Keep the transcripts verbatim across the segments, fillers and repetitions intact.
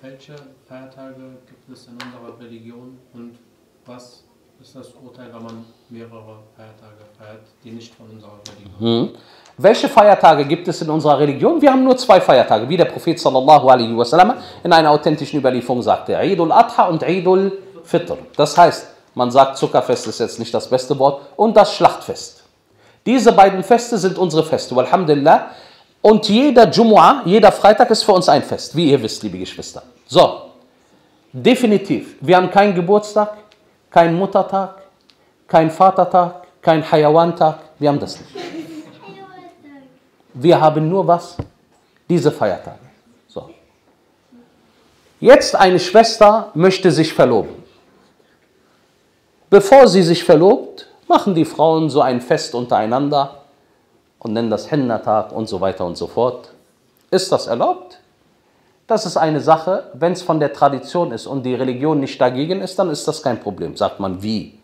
welche Feiertage gibt es in unserer Religion und was ist das Urteil, wenn man mehrere Feiertage feiert, die nicht von unserer Religion sind? Hm. Welche Feiertage gibt es in unserer Religion? Wir haben nur zwei Feiertage, wie der Prophet sallallahu alaihi wasallam in einer authentischen Überlieferung sagte, Eid al-Adha und Eid al-Fitr. Das heißt, man sagt, Zuckerfest ist jetzt nicht das beste Wort, und das Schlachtfest. Diese beiden Feste sind unsere Feste, Alhamdulillah. Und jeder Jumu'ah, jeder Freitag ist für uns ein Fest, wie ihr wisst, liebe Geschwister. So, definitiv, wir haben keinen Geburtstag, keinen Muttertag, keinen Vatertag, keinen Hayawantag, wir haben das nicht. Wir haben nur was? Diese Feiertage. So. Jetzt eine Schwester möchte sich verloben. Bevor sie sich verlobt, machen die Frauen so ein Fest untereinander und nennen das Henna-Tag und so weiter und so fort. Ist das erlaubt? Das ist eine Sache, wenn es von der Tradition ist und die Religion nicht dagegen ist, dann ist das kein Problem. Sagt man, wie?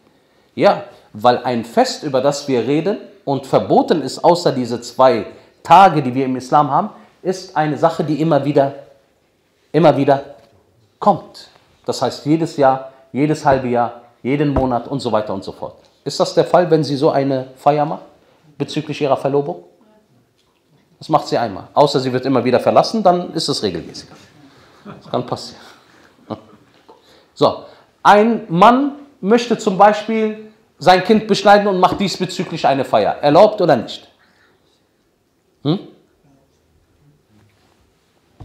Ja, weil ein Fest, über das wir reden und verboten ist, außer diese zwei Tage, die wir im Islam haben, ist eine Sache, die immer wieder, immer wieder kommt. Das heißt, jedes Jahr, jedes halbe Jahr, jeden Monat und so weiter und so fort. Ist das der Fall, wenn sie so eine Feier macht? Bezüglich ihrer Verlobung? Das macht sie einmal. Außer sie wird immer wieder verlassen, dann ist es regelmäßig. Das kann passieren. So, ein Mann möchte zum Beispiel sein Kind beschneiden und macht diesbezüglich eine Feier. Erlaubt oder nicht? Hm?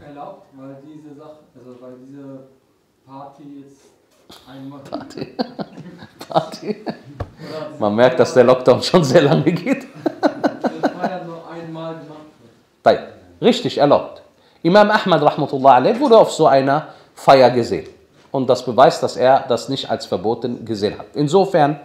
Erlaubt, weil diese Sache, also weil diese Party jetzt einmal... Party. Party. Man merkt, dass der Lockdown schon sehr lange geht. Richtig, erlaubt. Imam Ahmad rahmatullah alayh wurde auf so einer Feier gesehen. Und das beweist, dass er das nicht als verboten gesehen hat. Insofern,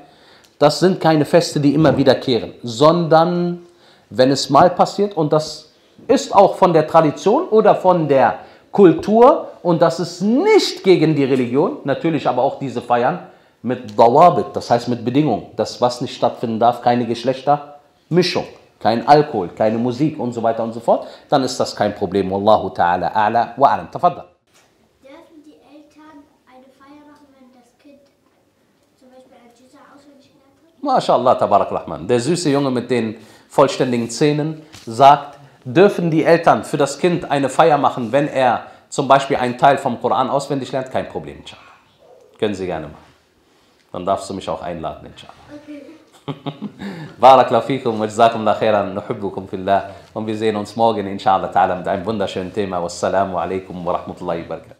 das sind keine Feste, die immer wiederkehren, sondern wenn es mal passiert, und das ist auch von der Tradition oder von der Kultur, und das ist nicht gegen die Religion, natürlich aber auch diese Feiern, mit Dawabit, das heißt mit Bedingung, das was nicht stattfinden darf, keine Geschlechtermischung, kein Alkohol, keine Musik und so weiter und so fort, dann ist das kein Problem. Wallahu ta'ala a'la wa a'lam. Tafadda. Dürfen die Eltern eine Feier machen, wenn das Kind zum Beispiel ein süßer auswendig gelernt hat? MashaAllah, Tabarak Rahman. Der süße Junge mit den vollständigen Zähnen sagt, dürfen die Eltern für das Kind eine Feier machen, wenn er zum Beispiel einen Teil vom Koran auswendig lernt? Kein Problem, inshallah. Können Sie gerne machen. Dann darfst du mich auch einladen, inshallah. Barakallahu fikum wa jazakumullahu khairan, nuhibbukum fillah. Und wir sehen uns morgen, inshallah ta'ala, mit einem wunderschönen Thema. Wassalamu alaikum wa rahmatullahi wa barakatuh.